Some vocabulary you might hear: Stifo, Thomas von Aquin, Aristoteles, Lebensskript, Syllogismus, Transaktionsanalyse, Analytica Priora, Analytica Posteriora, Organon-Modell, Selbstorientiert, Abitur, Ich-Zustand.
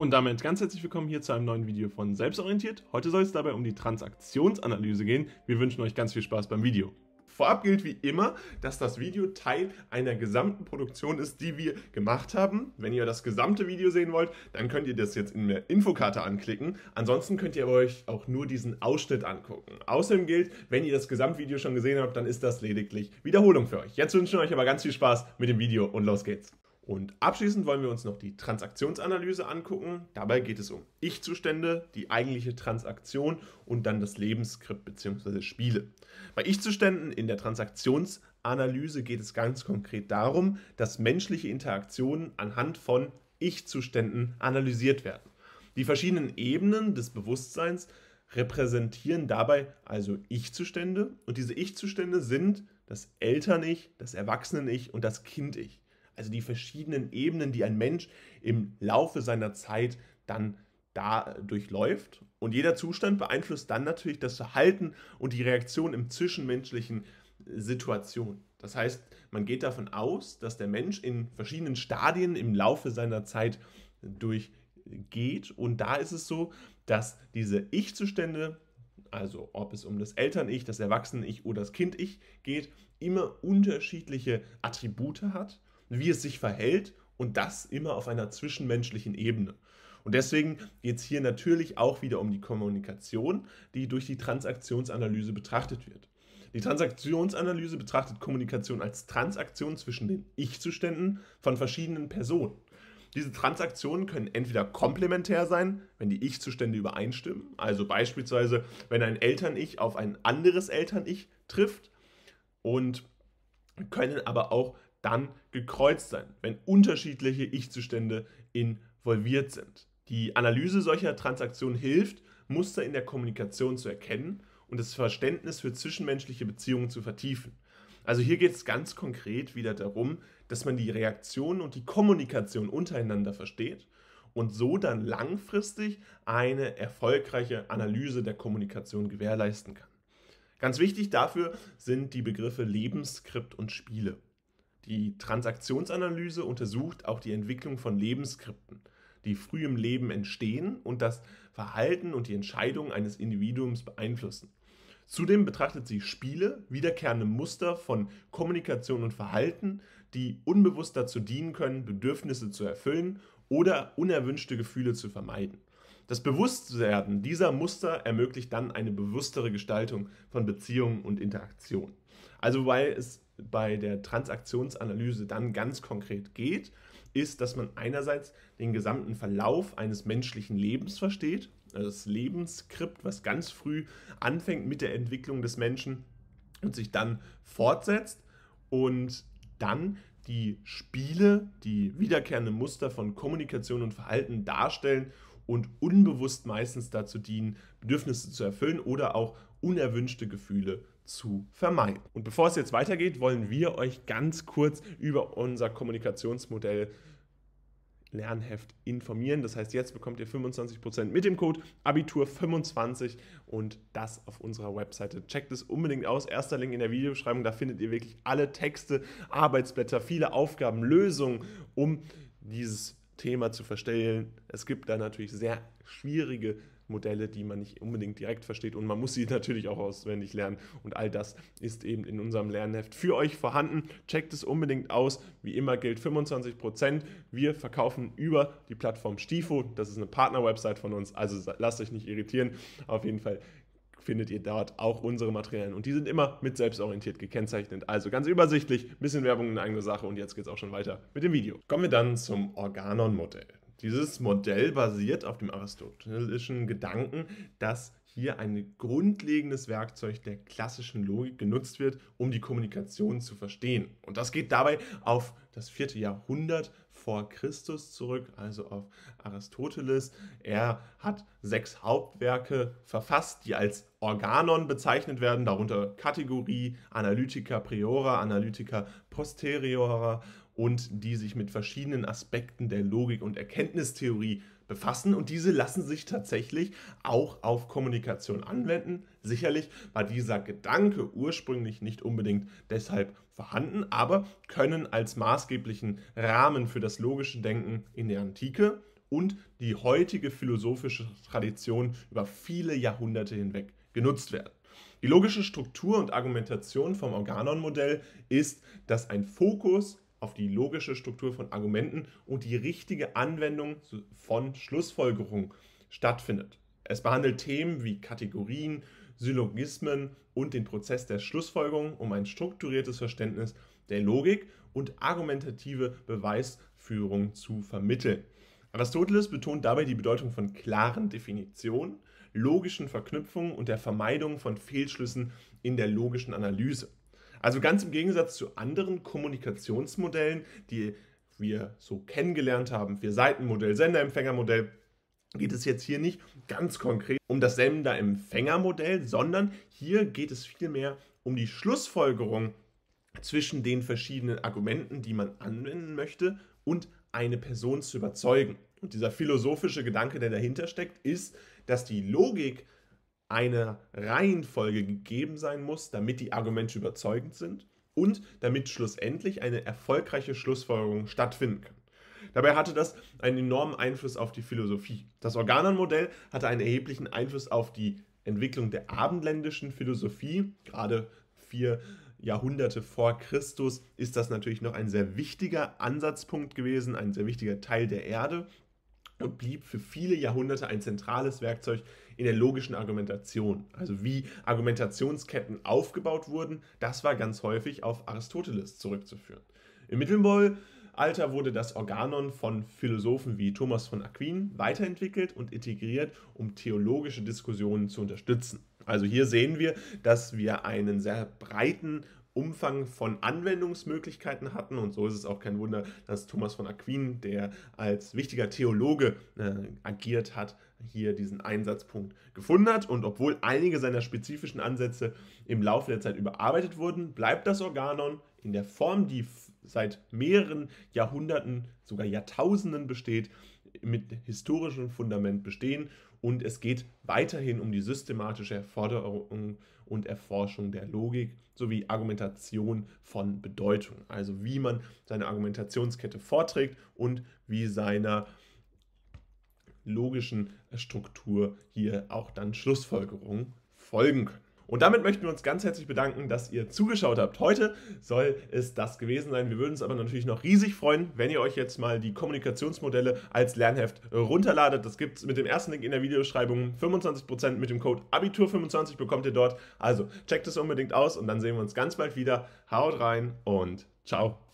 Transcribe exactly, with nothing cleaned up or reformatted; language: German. Und damit ganz herzlich willkommen hier zu einem neuen Video von Selbstorientiert. Heute soll es dabei um die Transaktionsanalyse gehen. Wir wünschen euch ganz viel Spaß beim Video. Vorab gilt wie immer, dass das Video Teil einer gesamten Produktion ist, die wir gemacht haben. Wenn ihr das gesamte Video sehen wollt, dann könnt ihr das jetzt in der Infokarte anklicken. Ansonsten könnt ihr aber euch auch nur diesen Ausschnitt angucken. Außerdem gilt, wenn ihr das Gesamtvideo schon gesehen habt, dann ist das lediglich Wiederholung für euch. Jetzt wünschen wir euch aber ganz viel Spaß mit dem Video und los geht's. Und abschließend wollen wir uns noch die Transaktionsanalyse angucken. Dabei geht es um Ich-Zustände, die eigentliche Transaktion und dann das Lebensskript bzw. Spiele. Bei Ich-Zuständen in der Transaktionsanalyse geht es ganz konkret darum, dass menschliche Interaktionen anhand von Ich-Zuständen analysiert werden. Die verschiedenen Ebenen des Bewusstseins repräsentieren dabei also Ich-Zustände und diese Ich-Zustände sind das Eltern-Ich, das Erwachsenen-Ich und das Kind-Ich. Also die verschiedenen Ebenen, die ein Mensch im Laufe seiner Zeit dann da durchläuft. Und jeder Zustand beeinflusst dann natürlich das Verhalten und die Reaktion im zwischenmenschlichen Situation. Das heißt, man geht davon aus, dass der Mensch in verschiedenen Stadien im Laufe seiner Zeit durchgeht. Und da ist es so, dass diese Ich-Zustände, also ob es um das Eltern-Ich, das Erwachsenen-Ich oder das Kind-Ich geht, immer unterschiedliche Attribute hat, wie es sich verhält und das immer auf einer zwischenmenschlichen Ebene. Und deswegen geht es hier natürlich auch wieder um die Kommunikation, die durch die Transaktionsanalyse betrachtet wird. Die Transaktionsanalyse betrachtet Kommunikation als Transaktion zwischen den Ich-Zuständen von verschiedenen Personen. Diese Transaktionen können entweder komplementär sein, wenn die Ich-Zustände übereinstimmen, also beispielsweise, wenn ein Eltern-Ich auf ein anderes Eltern-Ich trifft, und können aber auch dann gekreuzt sein, wenn unterschiedliche Ich-Zustände involviert sind. Die Analyse solcher Transaktionen hilft, Muster in der Kommunikation zu erkennen und das Verständnis für zwischenmenschliche Beziehungen zu vertiefen. Also hier geht es ganz konkret wieder darum, dass man die Reaktionen und die Kommunikation untereinander versteht und so dann langfristig eine erfolgreiche Analyse der Kommunikation gewährleisten kann. Ganz wichtig dafür sind die Begriffe Lebensskript und Spiele. Die Transaktionsanalyse untersucht auch die Entwicklung von Lebensskripten, die früh im Leben entstehen und das Verhalten und die Entscheidungen eines Individuums beeinflussen. Zudem betrachtet sie Spiele, wiederkehrende Muster von Kommunikation und Verhalten, die unbewusst dazu dienen können, Bedürfnisse zu erfüllen oder unerwünschte Gefühle zu vermeiden. Das Bewusstwerden dieser Muster ermöglicht dann eine bewusstere Gestaltung von Beziehungen und Interaktionen. Also weil es bei der Transaktionsanalyse dann ganz konkret geht, ist, dass man einerseits den gesamten Verlauf eines menschlichen Lebens versteht, also das Lebensskript, was ganz früh anfängt mit der Entwicklung des Menschen und sich dann fortsetzt, und dann die Spiele, die wiederkehrende Muster von Kommunikation und Verhalten darstellen und unbewusst meistens dazu dienen, Bedürfnisse zu erfüllen oder auch unerwünschte Gefühle zu vermeiden. Und bevor es jetzt weitergeht, wollen wir euch ganz kurz über unser Kommunikationsmodell Lernheft informieren. Das heißt, jetzt bekommt ihr fünfundzwanzig Prozent mit dem Code Abitur fünfundzwanzig und das auf unserer Webseite. Checkt es unbedingt aus. Erster Link in der Videobeschreibung, da findet ihr wirklich alle Texte, Arbeitsblätter, viele Aufgaben, Lösungen, um dieses Thema zu verstehen. Es gibt da natürlich sehr schwierige Modelle, die man nicht unbedingt direkt versteht und man muss sie natürlich auch auswendig lernen und all das ist eben in unserem Lernheft für euch vorhanden. Checkt es unbedingt aus. Wie immer gilt fünfundzwanzig Prozent. Wir verkaufen über die Plattform Stifo. Das ist eine Partner-Website von uns, also lasst euch nicht irritieren. Auf jeden Fall findet ihr dort auch unsere Materialien und die sind immer mit Selbstorientiert gekennzeichnet. Also ganz übersichtlich, ein bisschen Werbung in eigener Sache und jetzt geht es auch schon weiter mit dem Video. Kommen wir dann zum Organon-Modell. Dieses Modell basiert auf dem aristotelischen Gedanken, dass hier ein grundlegendes Werkzeug der klassischen Logik genutzt wird, um die Kommunikation zu verstehen. Und das geht dabei auf das vierte Jahrhundert vor Christus zurück, also auf Aristoteles. Er hat sechs Hauptwerke verfasst, die als Organon bezeichnet werden, darunter Kategorie, Analytica Priora, Analytica Posteriora, und die sich mit verschiedenen Aspekten der Logik und Erkenntnistheorie befassen. Und diese lassen sich tatsächlich auch auf Kommunikation anwenden. Sicherlich war dieser Gedanke ursprünglich nicht unbedingt deshalb vorhanden, aber können als maßgeblichen Rahmen für das logische Denken in der Antike und die heutige philosophische Tradition über viele Jahrhunderte hinweg genutzt werden. Die logische Struktur und Argumentation vom Organon-Modell ist, dass ein Fokus auf die logische Struktur von Argumenten und die richtige Anwendung von Schlussfolgerungen stattfindet. Es behandelt Themen wie Kategorien, Syllogismen und den Prozess der Schlussfolgerung, um ein strukturiertes Verständnis der Logik und argumentative Beweisführung zu vermitteln. Aristoteles betont dabei die Bedeutung von klaren Definitionen, logischen Verknüpfungen und der Vermeidung von Fehlschlüssen in der logischen Analyse. Also ganz im Gegensatz zu anderen Kommunikationsmodellen, die wir so kennengelernt haben, Vier-Seiten-Modell, Sender-Empfänger-Modell, geht es jetzt hier nicht ganz konkret um das Sender-Empfänger-Modell, sondern hier geht es vielmehr um die Schlussfolgerung zwischen den verschiedenen Argumenten, die man anwenden möchte, und eine Person zu überzeugen. Und dieser philosophische Gedanke, der dahinter steckt, ist, dass die Logik einer Reihenfolge gegeben sein muss, damit die Argumente überzeugend sind und damit schlussendlich eine erfolgreiche Schlussfolgerung stattfinden kann. Dabei hatte das einen enormen Einfluss auf die Philosophie. Das Organon-Modell hatte einen erheblichen Einfluss auf die Entwicklung der abendländischen Philosophie. Gerade vier Jahrhunderte vor Christus ist das natürlich noch ein sehr wichtiger Ansatzpunkt gewesen, ein sehr wichtiger Teil der Erde und blieb für viele Jahrhunderte ein zentrales Werkzeug in der logischen Argumentation. Also wie Argumentationsketten aufgebaut wurden, das war ganz häufig auf Aristoteles zurückzuführen. Im Mittelalter wurde das Organon von Philosophen wie Thomas von Aquin weiterentwickelt und integriert, um theologische Diskussionen zu unterstützen. Also hier sehen wir, dass wir einen sehr breiten Umfang von Anwendungsmöglichkeiten hatten, und so ist es auch kein Wunder, dass Thomas von Aquin, der als wichtiger Theologe äh, agiert hat, hier diesen Einsatzpunkt gefunden hat. Und obwohl einige seiner spezifischen Ansätze im Laufe der Zeit überarbeitet wurden, bleibt das Organon in der Form, die seit mehreren Jahrhunderten, sogar Jahrtausenden besteht, mit historischem Fundament bestehen, und es geht weiterhin um die systematische Erforderung und Erforschung der Logik sowie Argumentation von Bedeutung. Also wie man seine Argumentationskette vorträgt und wie seiner logischen Struktur hier auch dann Schlussfolgerungen folgen können. Und damit möchten wir uns ganz herzlich bedanken, dass ihr zugeschaut habt. Heute soll es das gewesen sein. Wir würden uns aber natürlich noch riesig freuen, wenn ihr euch jetzt mal die Kommunikationsmodelle als Lernheft runterladet. Das gibt es mit dem ersten Link in der Videobeschreibung. fünfundzwanzig Prozent mit dem Code Abitur fünfundzwanzig bekommt ihr dort. Also checkt es unbedingt aus und dann sehen wir uns ganz bald wieder. Haut rein und ciao.